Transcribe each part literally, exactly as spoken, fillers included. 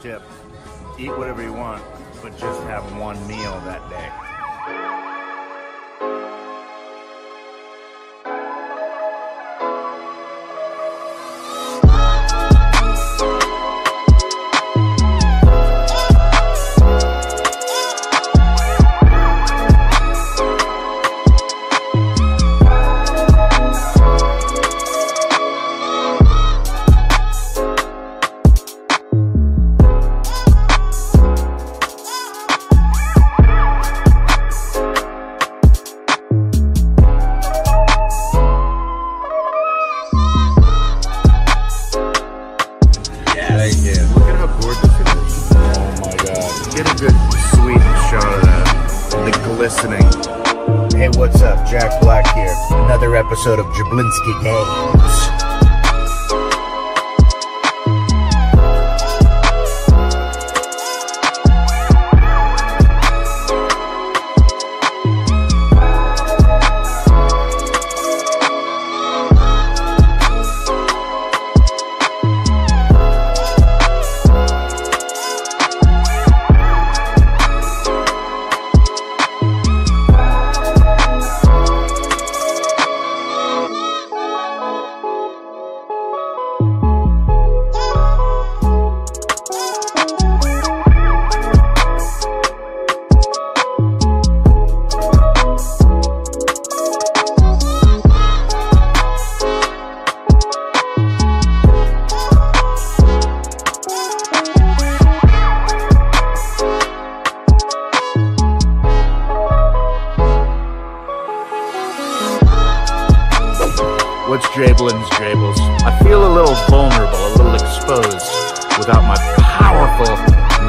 tip. Eat whatever you want, but just have one meal that day. Get a good sweet shot of that, the glistening. Hey, what's up? Jack Black here. Another episode of Jablinski Games. What's Jablins, Jables? I feel a little vulnerable, a little exposed without my powerful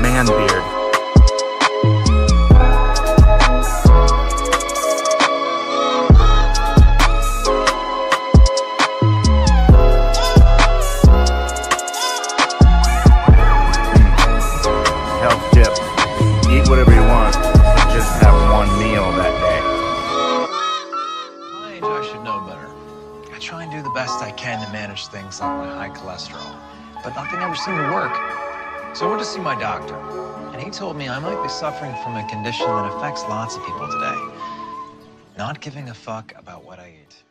man beard. Try and do the best I can to manage things like my high cholesterol, but nothing ever seemed to work. So I went to see my doctor, and he told me I might be suffering from a condition that affects lots of people today. Not giving a fuck about what I eat.